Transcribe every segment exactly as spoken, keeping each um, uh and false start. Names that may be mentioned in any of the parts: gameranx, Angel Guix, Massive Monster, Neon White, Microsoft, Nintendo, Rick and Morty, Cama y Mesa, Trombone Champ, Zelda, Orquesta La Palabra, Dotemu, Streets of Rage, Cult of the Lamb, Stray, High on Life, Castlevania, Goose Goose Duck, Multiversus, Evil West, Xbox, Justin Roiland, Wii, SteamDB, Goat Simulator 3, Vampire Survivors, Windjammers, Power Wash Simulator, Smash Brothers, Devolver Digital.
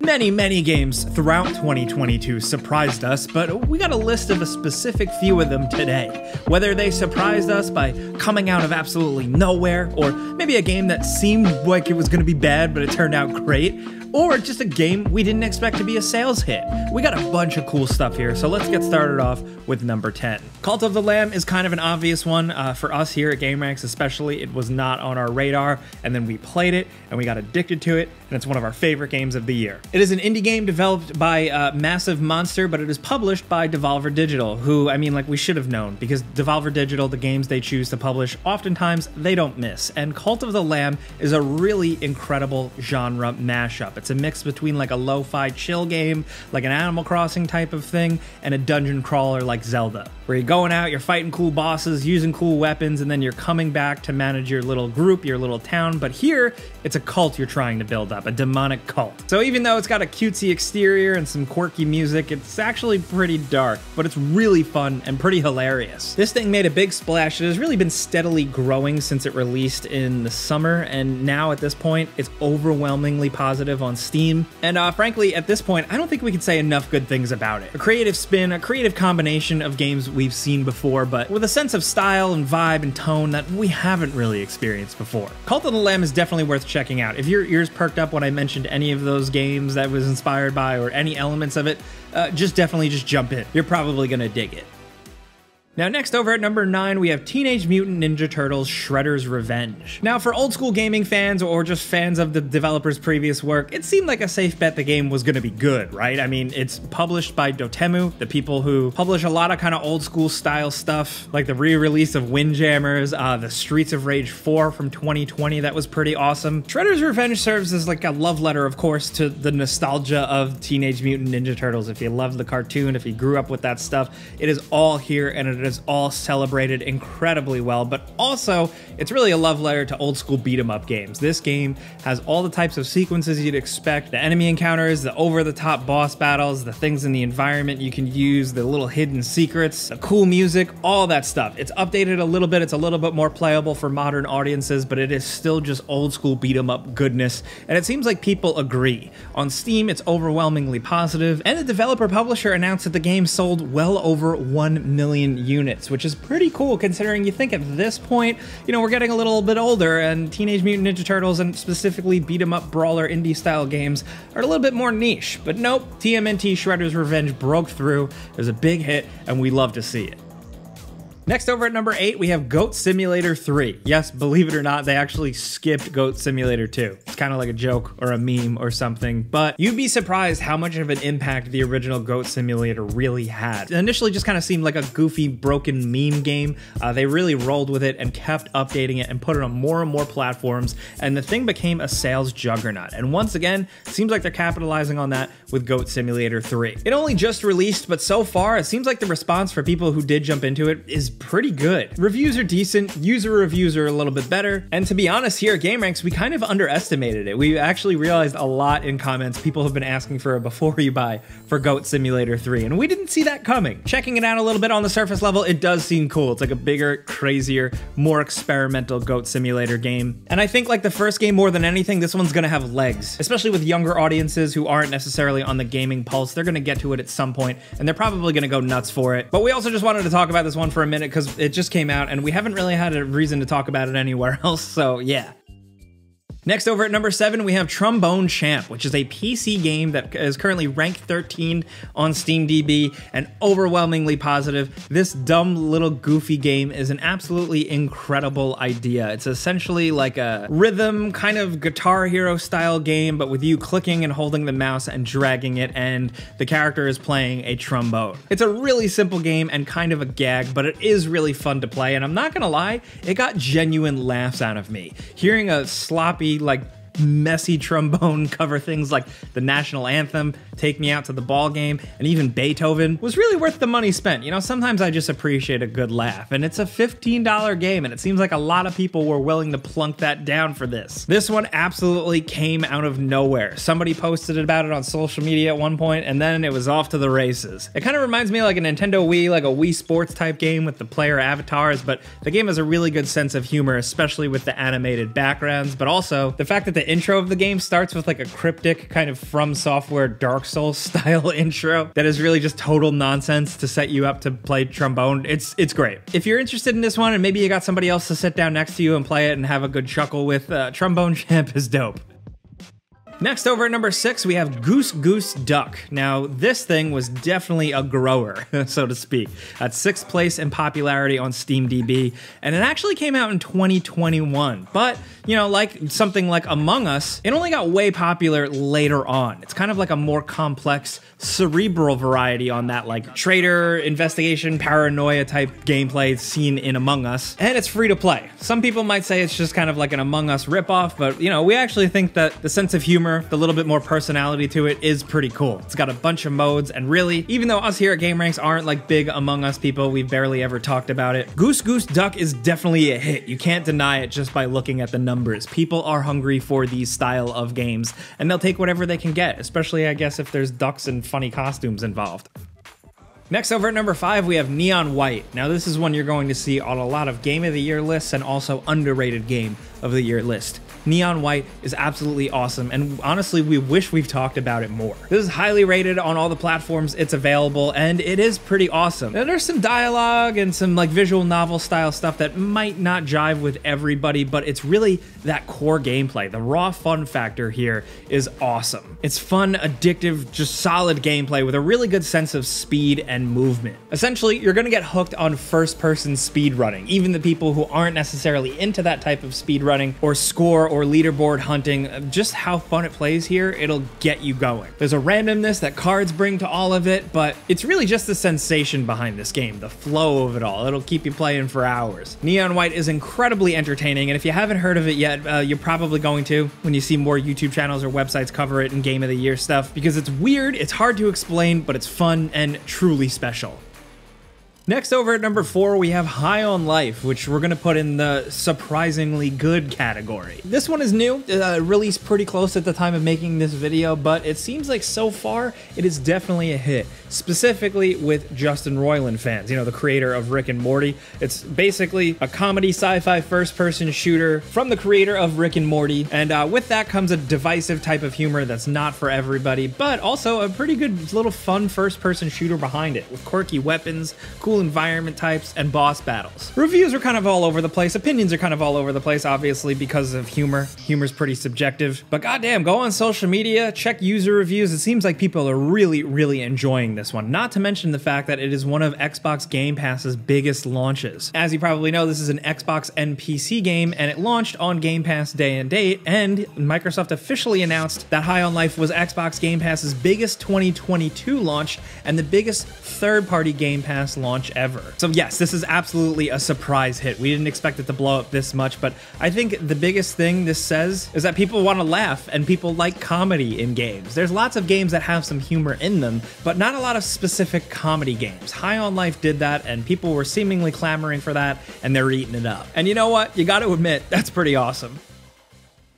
Many, many games throughout twenty twenty-two surprised us, but we got a list of a specific few of them today. Whether they surprised us by coming out of absolutely nowhere, or maybe a game that seemed like it was going to be bad but it turned out great, or just a game we didn't expect to be a sales hit. We got a bunch of cool stuff here, so let's get started off with number ten. Cult of the Lamb is kind of an obvious one. Uh, for us here at GameRanx especially, it was not on our radar, and then we played it, and we got addicted to it, and it's one of our favorite games of the year. It is an indie game developed by uh, Massive Monster, but it is published by Devolver Digital, who, I mean, like, we should have known, because Devolver Digital, the games they choose to publish, oftentimes they don't miss, and Cult of the Lamb is a really incredible genre mashup. It's a mix between like a lo-fi chill game, like an Animal Crossing type of thing, and a dungeon crawler like Zelda, where you're going out, you're fighting cool bosses, using cool weapons, and then you're coming back to manage your little group, your little town. But here, it's a cult you're trying to build up, a demonic cult. So even though it's got a cutesy exterior and some quirky music, it's actually pretty dark, but it's really fun and pretty hilarious. This thing made a big splash. It has really been steadily growing since it released in the summer, and now at this point, it's overwhelmingly positive on on Steam, and uh, frankly, at this point, I don't think we can say enough good things about it. A creative spin, a creative combination of games we've seen before, but with a sense of style and vibe and tone that we haven't really experienced before. Cult of the Lamb is definitely worth checking out. If your ears perked up when I mentioned any of those games that was inspired by or any elements of it, uh, just definitely just jump in. You're probably gonna dig it. Now next over at number nine, we have Teenage Mutant Ninja Turtles Shredder's Revenge. Now for old school gaming fans or just fans of the developer's previous work, it seemed like a safe bet the game was gonna be good, right? I mean, it's published by Dotemu, the people who publish a lot of kind of old school style stuff, like the re-release of Windjammers, uh, the Streets of Rage four from twenty twenty, that was pretty awesome. Shredder's Revenge serves as like a love letter, of course, to the nostalgia of Teenage Mutant Ninja Turtles. If you loved the cartoon, if you grew up with that stuff, it is all here and it is all celebrated incredibly well, but also it's really a love letter to old school beat 'em up games. This game has all the types of sequences you'd expect, the enemy encounters, the over the top boss battles, the things in the environment you can use, the little hidden secrets, the cool music, all that stuff. It's updated a little bit, it's a little bit more playable for modern audiences, but it is still just old school beat 'em up goodness, and it seems like people agree. On Steam, it's overwhelmingly positive, and the developer publisher announced that the game sold well over one million units. Units, which is pretty cool considering you think at this point, you know, we're getting a little bit older and Teenage Mutant Ninja Turtles and specifically beat 'em up brawler indie style games are a little bit more niche. But nope, T M N T: Shredder's Revenge broke through. It was a big hit and we love to see it. Next over at number eight, we have Goat Simulator three. Yes, believe it or not, they actually skipped Goat Simulator two. It's kind of like a joke or a meme or something, but you'd be surprised how much of an impact the original Goat Simulator really had. It initially just kind of seemed like a goofy, broken meme game. Uh, they really rolled with it and kept updating it and put it on more and more platforms, and the thing became a sales juggernaut. And once again, it seems like they're capitalizing on that with Goat Simulator three. It only just released, but so far, it seems like the response for people who did jump into it is pretty good. Reviews are decent, user reviews are a little bit better, and to be honest here at GameRanx, we kind of underestimated it. We actually realized a lot in comments people have been asking for a before you buy for Goat Simulator three, and we didn't see that coming. Checking it out a little bit on the surface level, it does seem cool. It's like a bigger, crazier, more experimental Goat Simulator game, and I think like the first game more than anything, this one's gonna have legs, especially with younger audiences who aren't necessarily on the gaming pulse. They're gonna get to it at some point, and they're probably gonna go nuts for it. But we also just wanted to talk about this one for a minute because it just came out and we haven't really had a reason to talk about it anywhere else, so yeah. Next over at number seven, we have Trombone Champ, which is a P C game that is currently ranked thirteen on SteamDB and overwhelmingly positive. This dumb little goofy game is an absolutely incredible idea. It's essentially like a rhythm kind of Guitar Hero style game, but with you clicking and holding the mouse and dragging it, and the character is playing a trombone. It's a really simple game and kind of a gag, but it is really fun to play, and I'm not gonna lie, it got genuine laughs out of me. Hearing a sloppy, like messy trombone cover things like the national anthem, Take Me Out to the Ball Game, and even Beethoven was really worth the money spent. You know, sometimes I just appreciate a good laugh, and it's a fifteen dollar game, and it seems like a lot of people were willing to plunk that down for this. This one absolutely came out of nowhere. Somebody posted about it on social media at one point, and then it was off to the races. It kind of reminds me of like a Nintendo Wii, like a Wii Sports type game with the player avatars, but the game has a really good sense of humor, especially with the animated backgrounds, but also the fact that the the intro of the game starts with like a cryptic kind of From Software Dark Souls style intro that is really just total nonsense to set you up to play trombone. It's it's great. If you're interested in this one and maybe you got somebody else to sit down next to you and play it and have a good chuckle with, uh, Trombone Champ is dope. Next, over at number six, we have Goose Goose Duck. Now, this thing was definitely a grower, so to speak, at sixth place in popularity on Steam D B, and it actually came out in twenty twenty-one. But, you know, like something like Among Us, it only got way popular later on. It's kind of like a more complex, cerebral variety on that, like, traitor, investigation, paranoia type gameplay seen in Among Us, and it's free to play. Some people might say it's just kind of like an Among Us ripoff, but, you know, we actually think that the sense of humor, the little bit more personality to it, is pretty cool. It's got a bunch of modes, and really, even though us here at GameRanx aren't like big Among Us people, we've barely ever talked about it, Goose Goose Duck is definitely a hit. You can't deny it just by looking at the numbers. People are hungry for these style of games, and they'll take whatever they can get, especially, I guess, if there's ducks and funny costumes involved. Next, over at number five, we have Neon White. Now, this is one you're going to see on a lot of Game of the Year lists and also underrated Game of the Year list. Neon White is absolutely awesome, and honestly, we wish we've talked about it more. This is highly rated on all the platforms it's available, and it is pretty awesome. Now, there's some dialogue and some like visual novel style stuff that might not jive with everybody, but it's really that core gameplay. The raw fun factor here is awesome. It's fun, addictive, just solid gameplay with a really good sense of speed and movement. Essentially, you're gonna get hooked on first-person speedrunning. Even the people who aren't necessarily into that type of speedrunning or score or or leaderboard hunting, just how fun it plays here, it'll get you going. There's a randomness that cards bring to all of it, but it's really just the sensation behind this game, the flow of it all. It'll keep you playing for hours. Neon White is incredibly entertaining, and if you haven't heard of it yet, uh, you're probably going to when you see more YouTube channels or websites cover it in Game of the Year stuff, because it's weird, it's hard to explain, but it's fun and truly special. Next, over at number four, we have High on Life, which we're gonna put in the surprisingly good category. This one is new, uh, released pretty close at the time of making this video, but it seems like so far, it is definitely a hit, specifically with Justin Roiland fans, you know, the creator of Rick and Morty. It's basically a comedy sci-fi first-person shooter from the creator of Rick and Morty, and uh, with that comes a divisive type of humor that's not for everybody, but also a pretty good little fun first-person shooter behind it, with quirky weapons, cool environment types, and boss battles. Reviews are kind of all over the place, opinions are kind of all over the place, obviously, because of humor. Humor's pretty subjective, but goddamn, go on social media, check user reviews. It seems like people are really, really enjoying this one, not to mention the fact that it is one of Xbox Game Pass's biggest launches. As you probably know, this is an Xbox and P C game, and it launched on Game Pass day and date, and Microsoft officially announced that High on Life was Xbox Game Pass's biggest twenty twenty-two launch and the biggest third-party Game Pass launch ever. So yes, this is absolutely a surprise hit. We didn't expect it to blow up this much, but I think the biggest thing this says is that people want to laugh and people like comedy in games. There's lots of games that have some humor in them, but not a lot of specific comedy games. High on Life did that, and people were seemingly clamoring for that, and they're eating it up. And you know what? You got to admit, that's pretty awesome.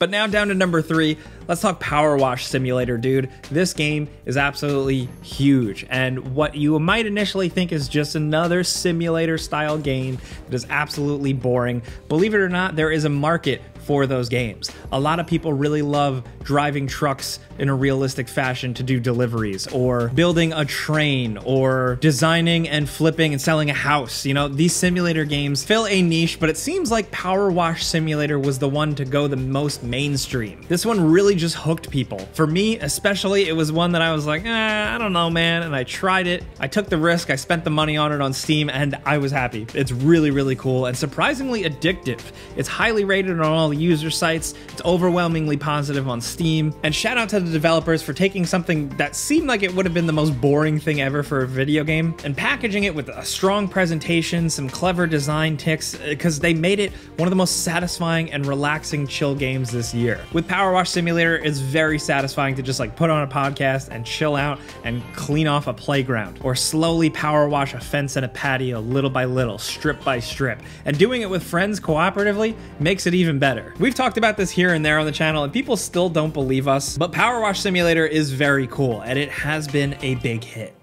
But now down to number three, let's talk Power Wash Simulator, dude. This game is absolutely huge, and what you might initially think is just another simulator-style game that is absolutely boring, believe it or not, there is a market for those games. A lot of people really love driving trucks in a realistic fashion to do deliveries, or building a train, or designing and flipping and selling a house. You know, these simulator games fill a niche, but it seems like Power Wash Simulator was the one to go the most mainstream. This one really just hooked people. For me, especially, it was one that I was like, eh, I don't know, man, and I tried it. I took the risk, I spent the money on it on Steam, and I was happy. It's really, really cool and surprisingly addictive. It's highly rated on all user sites, it's overwhelmingly positive on Steam, and shout out to the developers for taking something that seemed like it would have been the most boring thing ever for a video game and packaging it with a strong presentation, some clever design ticks, because they made it one of the most satisfying and relaxing chill games this year. With Power Wash Simulator, it's very satisfying to just like put on a podcast and chill out and clean off a playground, or slowly power wash a fence and a patio little by little, strip by strip, and doing it with friends cooperatively makes it even better. We've talked about this here and there on the channel, and people still don't believe us, but Power Wash Simulator is very cool, and it has been a big hit.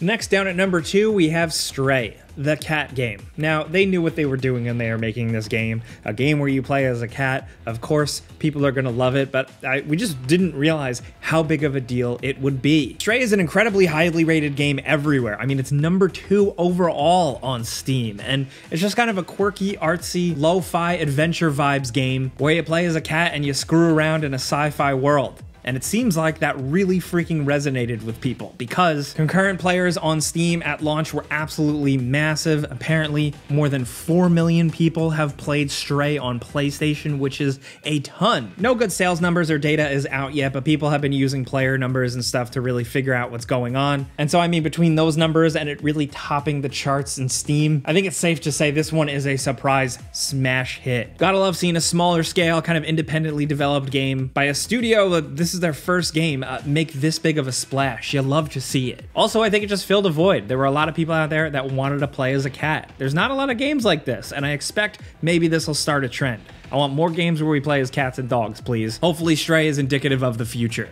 Next, down at number two, we have Stray, the cat game. Now, they knew what they were doing when they were making this game. A game where you play as a cat. Of course, people are going to love it, but I, we just didn't realize how big of a deal it would be. Stray is an incredibly highly rated game everywhere. I mean, it's number two overall on Steam, and it's just kind of a quirky, artsy, lo-fi adventure vibes game where you play as a cat and you screw around in a sci-fi world. And it seems like that really freaking resonated with people because concurrent players on Steam at launch were absolutely massive. Apparently, more than four million people have played Stray on PlayStation, which is a ton. No good sales numbers or data is out yet, but people have been using player numbers and stuff to really figure out what's going on. And so, I mean, between those numbers and it really topping the charts in Steam, I think it's safe to say this one is a surprise smash hit. Gotta love seeing a smaller scale, kind of independently developed game by a studio that this is their first game uh, make this big of a splash. You love to see it. Also, I think it just filled a void. There were a lot of people out there that wanted to play as a cat. There's not a lot of games like this, and I expect maybe this will start a trend. I want more games where we play as cats and dogs, please. Hopefully Stray is indicative of the future.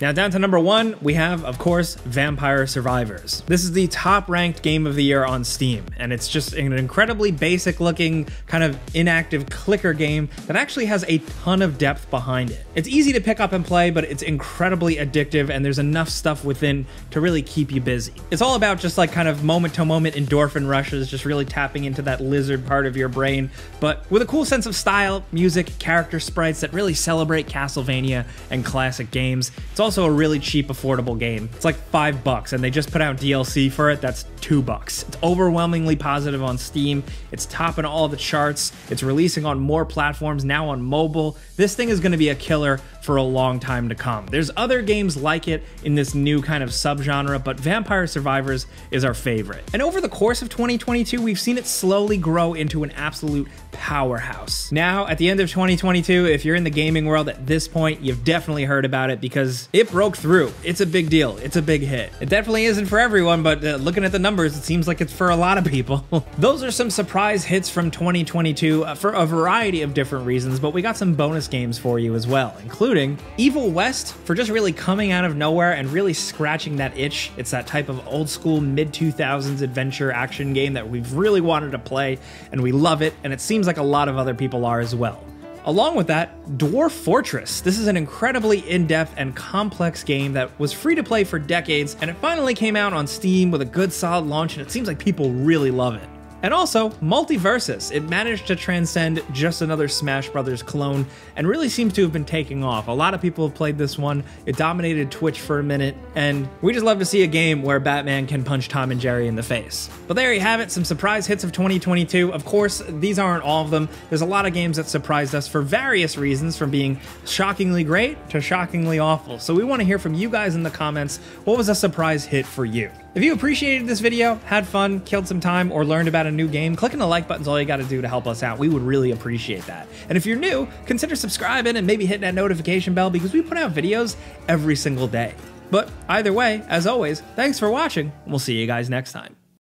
Now down to number one, we have, of course, Vampire Survivors. This is the top ranked game of the year on Steam, and it's just an incredibly basic looking, kind of inactive clicker game that actually has a ton of depth behind it. It's easy to pick up and play, but it's incredibly addictive, and there's enough stuff within to really keep you busy. It's all about just like kind of moment to moment endorphin rushes, just really tapping into that lizard part of your brain, but with a cool sense of style, music, character sprites that really celebrate Castlevania and classic games. It's all also a really cheap, affordable game. It's like five bucks, and they just put out D L C for it. That's two bucks. It's overwhelmingly positive on Steam. It's topping all the charts. It's releasing on more platforms, now on mobile. This thing is going to be a killer for a long time to come. There's other games like it in this new kind of subgenre, but Vampire Survivors is our favorite. And over the course of twenty twenty-two, we've seen it slowly grow into an absolute powerhouse. Now, at the end of twenty twenty-two, if you're in the gaming world at this point, you've definitely heard about it because it broke through. It's a big deal. It's a big hit. It definitely isn't for everyone, but uh, looking at the numbers, it seems like it's for a lot of people. Those are some surprise hits from twenty twenty-two uh, for a variety of different reasons, but we got some bonus games for you as well, including Evil West for just really coming out of nowhere and really scratching that itch. It's that type of old school mid two thousands adventure action game that we've really wanted to play, and we love it, and it seems like a lot of other people are as well. Along with that, Dwarf Fortress. This is an incredibly in-depth and complex game that was free to play for decades, and it finally came out on Steam with a good solid launch, and it seems like people really love it. And also, Multiversus. It managed to transcend just another Smash Brothers clone and really seems to have been taking off. A lot of people have played this one. It dominated Twitch for a minute, and we just love to see a game where Batman can punch Tom and Jerry in the face. But there you have it, some surprise hits of twenty twenty-two. Of course, these aren't all of them. There's a lot of games that surprised us for various reasons, from being shockingly great to shockingly awful. So we want to hear from you guys in the comments. What was a surprise hit for you? If you appreciated this video, had fun, killed some time, or learned about a new game, clicking the like button's all you gotta do to help us out. We would really appreciate that. And if you're new, consider subscribing and maybe hitting that notification bell because we put out videos every single day. But either way, as always, thanks for watching, and we'll see you guys next time.